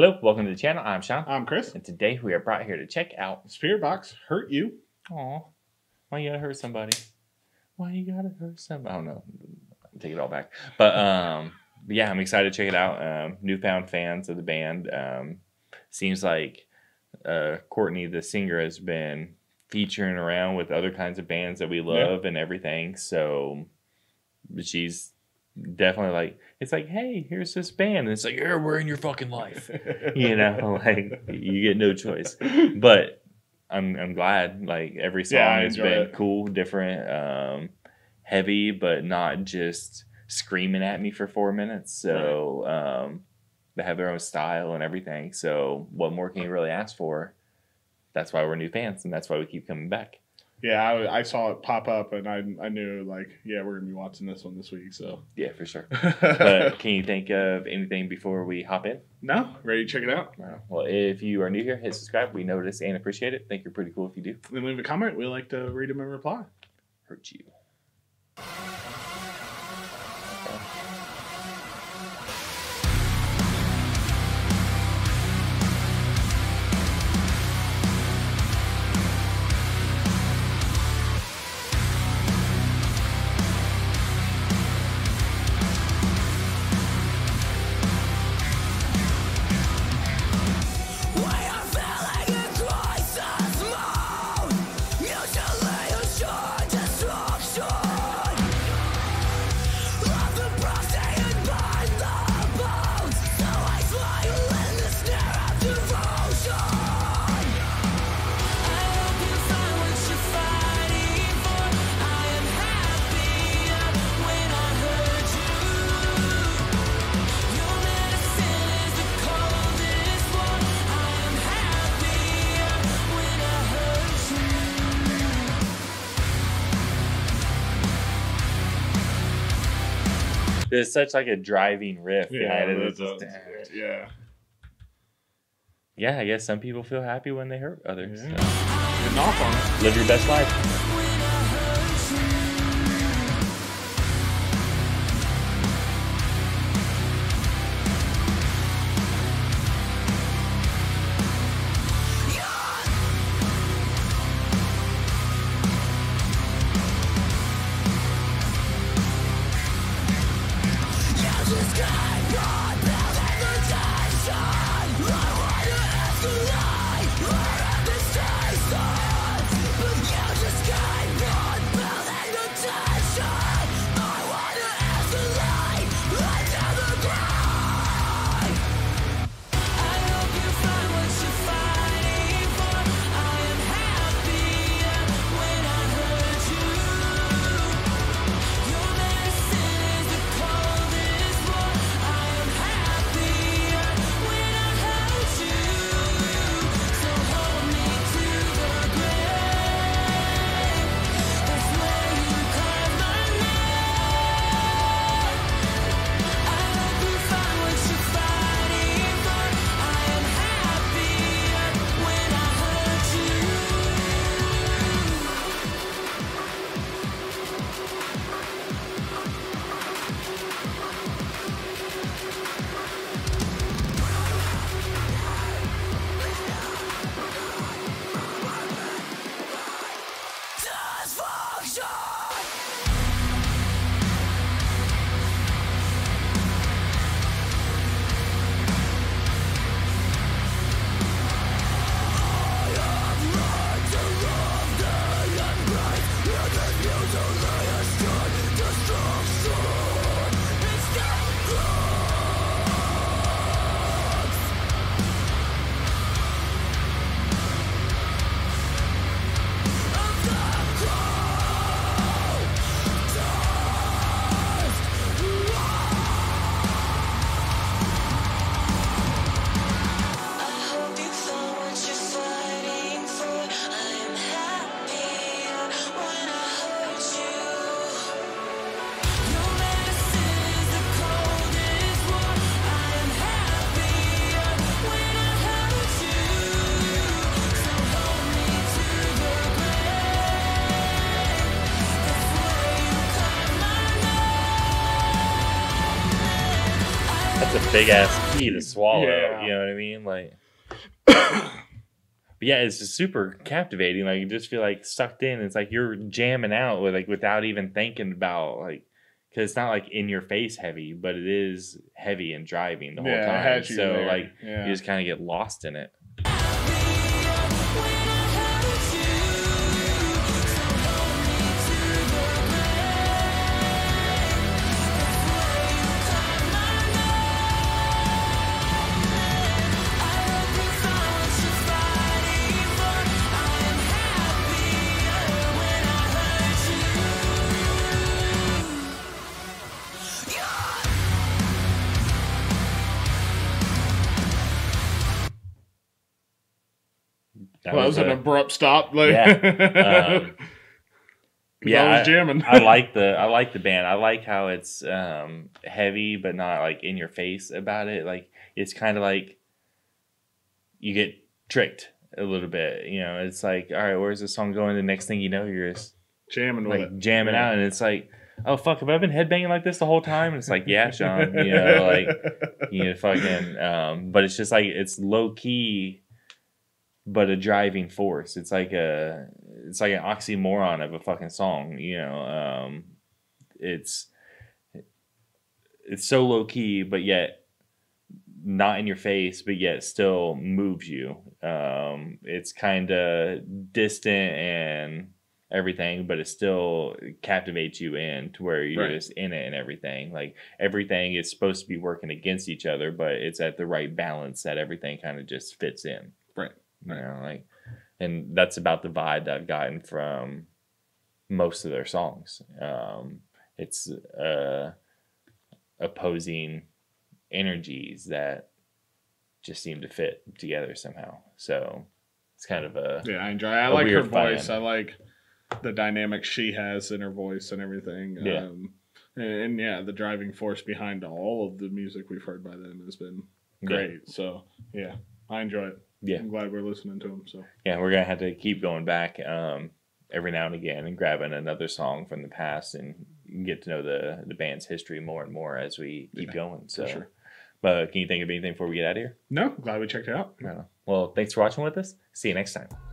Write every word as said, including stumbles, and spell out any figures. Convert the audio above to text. Hello, welcome to the channel. I'm Sean. I'm Chris. And today we are brought here to check out Spiritbox, Hurt You. Aw, why you gotta hurt somebody? Why you gotta hurt somebody? I don't know. I'll take it all back. But um, yeah, I'm excited to check it out. Um, newfound fans of the band. Um, seems like uh, Courtney, the singer, has been featuring around with other kinds of bands that we love yeah. and everything. So she's definitely like, it's like, hey, here's this band. And it's like, yeah, we're in your fucking life. You know, like, you get no choice. But I'm I'm glad, like, every song yeah, has been it. cool, different, um, heavy, but not just screaming at me for four minutes. So um, they have their own style and everything. So what more can you really ask for? That's why we're new fans, and that's why we keep coming back. Yeah, I, I saw it pop up, and I I knew, like, yeah, we're going to be watching this one this week, so. Yeah, for sure. But can you think of anything before we hop in? No. Ready to check it out? Right. Well, if you are new here, hit subscribe. We notice and appreciate it. Think you're pretty cool if you do. And leave a comment. We like to read them and reply. Hurt you. There's such like a driving riff. Yeah, it is. Just, yeah. Yeah, I guess some people feel happy when they hurt others. Yeah. So. Good knock on it. Live your best life. big ass key to swallow. Yeah. You know what I mean? Like, but yeah, it's just super captivating. Like, you just feel like sucked in. It's like you're jamming out with, like, without even thinking about, like, because it's not like in your face heavy, but it is heavy and driving the whole yeah, time. I had you so there. Like yeah. you just kind of get lost in it. That well, was that was a, an abrupt stop. Like, yeah, um, yeah, I was jamming. I, I like the I like the band. I like how it's um, heavy, but not like in your face about it. Like, it's kind of like you get tricked a little bit. You know, it's like, all right, where's the song going? The next thing you know, you're just jamming, like, with it. jamming yeah. out, and it's like, oh fuck, have I been headbanging like this the whole time? And it's like, yeah, Sean, you know, like, you know, fucking. Um, but it's just like it's low key. But a driving force. It's like a, it's like an oxymoron of a fucking song, you know. Um, it's, it's so low key, but yet not in your face, but yet still moves you. Um, it's kind of distant and everything, but it still captivates you in to where you're right. just in it and everything. Like, everything is supposed to be working against each other, but it's at the right balance that everything kind of just fits in. Right. You know, like, and that's about the vibe that I've gotten from most of their songs. Um, it's uh, opposing energies that just seem to fit together somehow. So it's kind of a yeah. I enjoy. I like her voice. Fun. I like the dynamic she has in her voice and everything. Yeah. Um, and, and yeah, the driving force behind all of the music we've heard by them has been great. Yeah. So yeah, I enjoy it. Yeah, I'm glad we're listening to them. So yeah, we're gonna have to keep going back um, every now and again and grabbing another song from the past and get to know the the band's history more and more as we keep yeah, going. So, sure. But can you think of anything before we get out of here? No, glad we checked it out. No. Well, thanks for watching with us. See you next time.